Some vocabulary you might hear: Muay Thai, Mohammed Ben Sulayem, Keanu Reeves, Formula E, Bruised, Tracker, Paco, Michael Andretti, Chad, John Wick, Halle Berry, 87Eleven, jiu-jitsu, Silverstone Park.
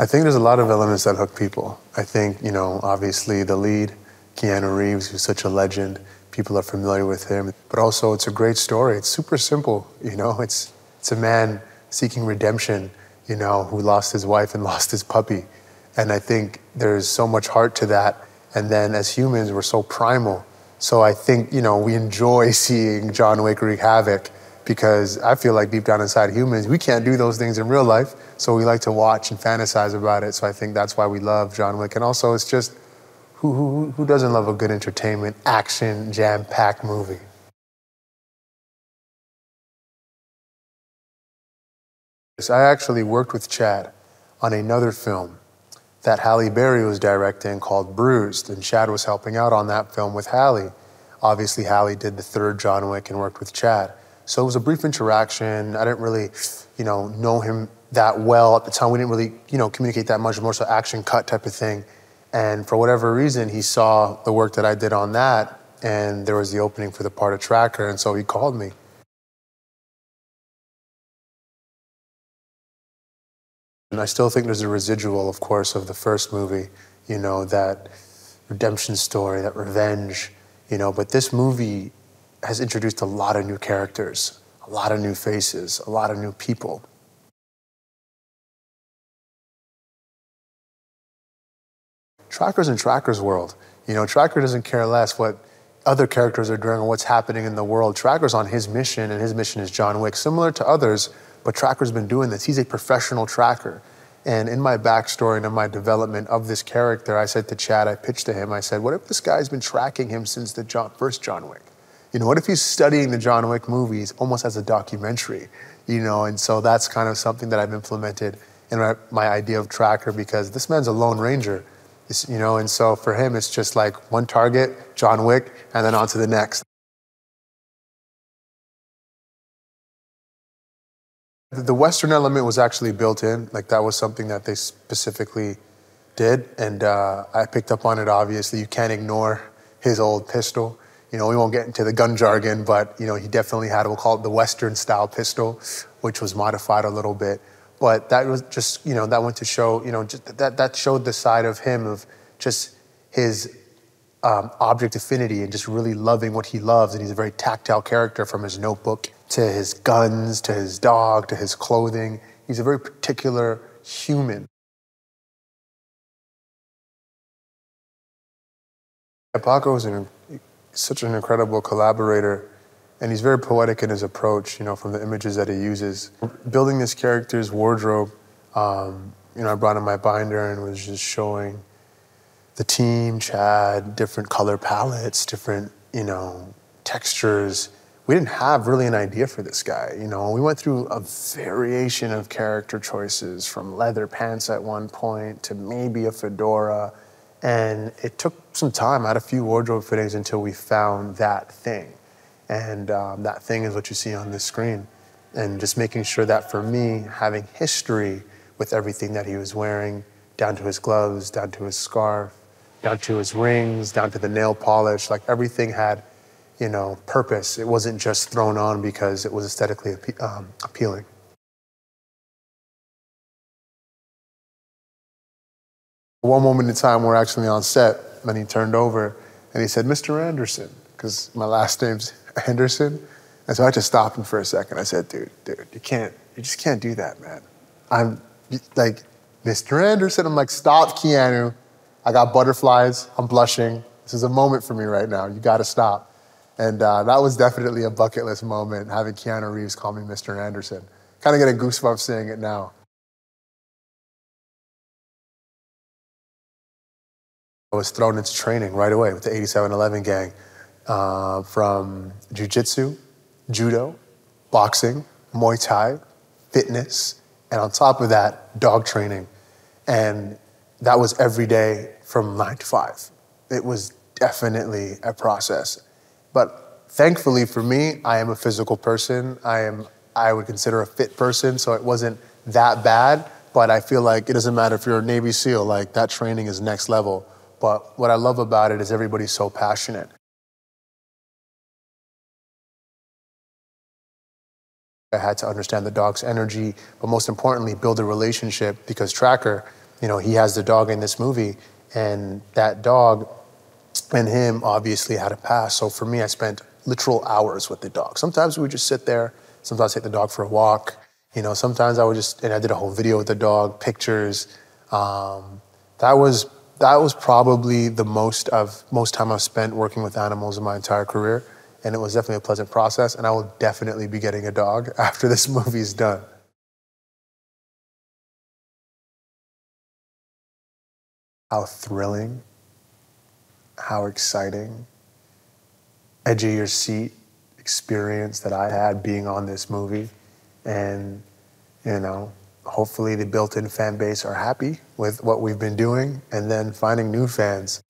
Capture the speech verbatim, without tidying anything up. I think there's a lot of elements that hook people. I think, you know, obviously the lead, Keanu Reeves, who's such a legend. People are familiar with him. But also, it's a great story. It's super simple, you know? It's, it's a man seeking redemption, you know, who lost his wife and lost his puppy. And I think there's so much heart to that. And then as humans, we're so primal. So I think, you know, we enjoy seeing John Wick wreak havoc because I feel like deep down inside humans, we can't do those things in real life. So we like to watch and fantasize about it. So I think that's why we love John Wick. And also, it's just, Who, who, who doesn't love a good entertainment, action, jam-packed movie? So I actually worked with Chad on another film that Halle Berry was directing called Bruised, and Chad was helping out on that film with Halle. Obviously, Halle did the third John Wick and worked with Chad. So it was a brief interaction. I didn't really, you know, know him that well at the time. We didn't really, you know, communicate that much, more so action cut type of thing. And for whatever reason, he saw the work that I did on that, and there was the opening for the part of Tracker, and so he called me. And I still think there's a residual, of course, of the first movie, you know, that redemption story, that revenge, you know, but this movie has introduced a lot of new characters, a lot of new faces, a lot of new people. Tracker's in Tracker's world. You know, Tracker doesn't care less what other characters are doing or what's happening in the world. Tracker's on his mission, and his mission is John Wick, similar to others, but Tracker's been doing this. He's a professional tracker. And in my backstory and in my development of this character, I said to Chad, I pitched to him, I said, what if this guy's been tracking him since the John, first John Wick? You know, what if he's studying the John Wick movies almost as a documentary? You know, and so that's kind of something that I've implemented in my, my idea of Tracker, because this man's a Lone Ranger. You know, and so for him, it's just like one target, John Wick, and then on to the next. The Western element was actually built in. Like, that was something that they specifically did. And uh, I picked up on it, obviously. You can't ignore his old pistol. You know, we won't get into the gun jargon, but, you know, he definitely had, we'll call it the Western-style pistol, which was modified a little bit. But that was just, you know, that went to show, you know, just that, that showed the side of him of just his um, object affinity and just really loving what he loves. And he's a very tactile character, from his notebook to his guns, to his dog, to his clothing. He's a very particular human. Paco is an, such an incredible collaborator. And he's very poetic in his approach, you know, from the images that he uses. Building this character's wardrobe, um, you know, I brought in my binder and was just showing the team, Chad, different color palettes, different, you know, textures. We didn't have really an idea for this guy, you know. We went through a variation of character choices, from leather pants at one point to maybe a fedora. And it took some time, I had a few wardrobe fittings until we found that thing. And um, that thing is what you see on this screen. And just making sure that for me, having history with everything that he was wearing, down to his gloves, down to his scarf, down to his rings, down to the nail polish, like everything had, you know, purpose. It wasn't just thrown on because it was aesthetically appe um, appealing. One moment in time, we're actually on set, and he turned over and he said, Mister Anderson, because my last name's Henderson. And so I just stopped him for a second. I said, dude, dude, you can't, you just can't do that, man. I'm like, Mister Anderson. I'm like, stop, Keanu. I got butterflies, I'm blushing. This is a moment for me right now, you gotta stop. And uh, that was definitely a bucket list moment, having Keanu Reeves call me Mister Anderson. Kind of getting goosebumps saying it now. I was thrown into training right away with the eighty-seven eleven gang. Uh, from jiu-jitsu, judo, boxing, Muay Thai, fitness, and on top of that, dog training. And that was every day from nine to five. It was definitely a process. But thankfully for me, I am a physical person. I am, I would consider a fit person, so it wasn't that bad, but I feel like it doesn't matter if you're a Navy SEAL, like that training is next level. But what I love about it is everybody's so passionate. I had to understand the dog's energy, but most importantly, build a relationship, because Tracker you know, he has the dog in this movie, and that dog and him obviously had a past. So for me, I spent literal hours with the dog. Sometimes we would just sit there. Sometimes I'd take the dog for a walk. You know, sometimes I would just, and I did a whole video with the dog, pictures. Um, that was that was probably the most of most time I've spent working with animals in my entire career. And it was definitely a pleasant process. And I will definitely be getting a dog after this movie's done. How thrilling, how exciting, edge of your seat experience that I had being on this movie. And, you know, hopefully the built-in fan base are happy with what we've been doing, and then finding new fans.